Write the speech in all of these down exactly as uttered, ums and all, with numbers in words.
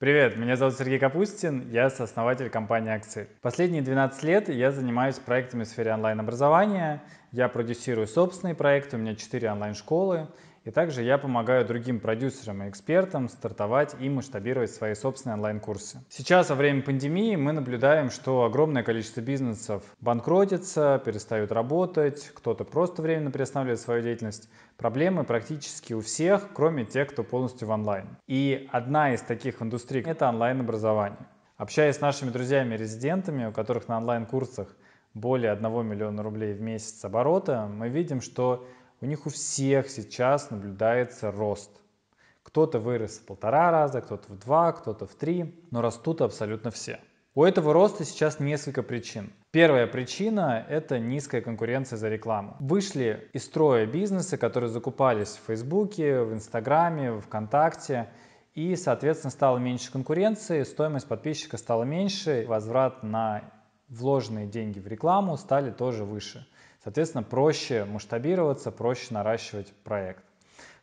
Привет, меня зовут Сергей Капустин, я сооснователь компании Accel. Последние двенадцать лет я занимаюсь проектами в сфере онлайн-образования, я продюсирую собственные проекты, у меня четыре онлайн-школы, и также я помогаю другим продюсерам и экспертам стартовать и масштабировать свои собственные онлайн-курсы. Сейчас, во время пандемии, мы наблюдаем, что огромное количество бизнесов банкротится, перестают работать, кто-то просто временно приостанавливает свою деятельность. Проблемы практически у всех, кроме тех, кто полностью в онлайн. И одна из таких индустрий — это онлайн-образование. Общаясь с нашими друзьями-резидентами, у которых на онлайн-курсах более одного миллиона рублей в месяц оборота, мы видим, что у них у всех сейчас наблюдается рост. Кто-то вырос в полтора раза, кто-то в два, кто-то в три, но растут абсолютно все. У этого роста сейчас несколько причин. Первая причина – это низкая конкуренция за рекламу. Вышли из строя бизнесы, которые закупались в Фейсбуке, в Инстаграме, в ВКонтакте, и, соответственно, стало меньше конкуренции, стоимость подписчика стала меньше, возврат на вложенные деньги в рекламу стали тоже выше. Соответственно, проще масштабироваться, проще наращивать проект.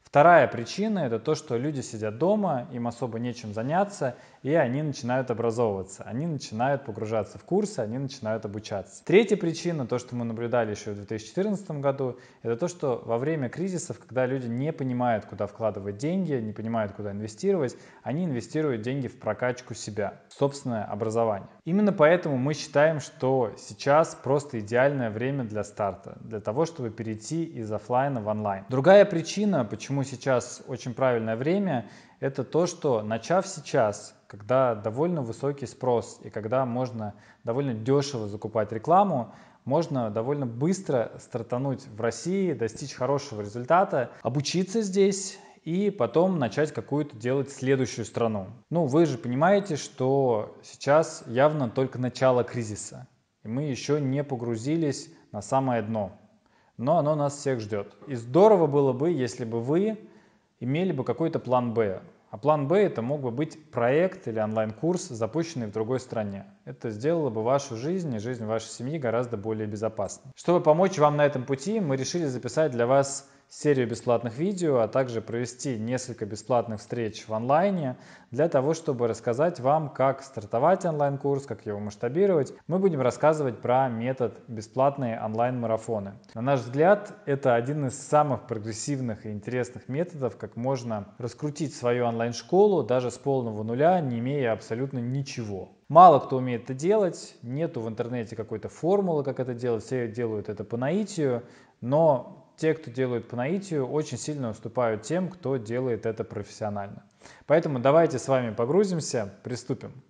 Вторая причина – это то, что люди сидят дома, им особо нечем заняться, и они начинают образовываться, они начинают погружаться в курсы, они начинают обучаться. Третья причина, то, что мы наблюдали еще в две тысячи четырнадцатом году, это то, что во время кризисов, когда люди не понимают, куда вкладывать деньги, не понимают, куда инвестировать, они инвестируют деньги в прокачку себя, в собственное образование. Именно поэтому мы считаем, что сейчас просто идеальное время для старта, для того, чтобы перейти из офлайна в онлайн. Другая причина, почему сейчас очень правильное время, это то, что начав сейчас, когда довольно высокий спрос и когда можно довольно дешево закупать рекламу, можно довольно быстро стартануть в России, достичь хорошего результата, обучиться здесь и потом начать какую-то делать следующую страну. Ну, вы же понимаете, что сейчас явно только начало кризиса, и мы еще не погрузились на самое дно. Но оно нас всех ждет. И здорово было бы, если бы вы имели бы какой-то план Б. А план Б это мог бы быть проект или онлайн-курс, запущенный в другой стране. Это сделало бы вашу жизнь и жизнь вашей семьи гораздо более безопасной. Чтобы помочь вам на этом пути, мы решили записать для вас серию бесплатных видео, а также провести несколько бесплатных встреч в онлайне для того, чтобы рассказать вам, как стартовать онлайн-курс, как его масштабировать. Мы будем рассказывать про метод бесплатные онлайн-марафоны. На наш взгляд, это один из самых прогрессивных и интересных методов, как можно раскрутить свою онлайн-школу даже с полного нуля, не имея абсолютно ничего. Мало кто умеет это делать, нету в интернете какой-то формулы, как это делать, все делают это по наитию, но те, кто делают по наитию, очень сильно уступают тем, кто делает это профессионально. Поэтому давайте с вами погрузимся, приступим.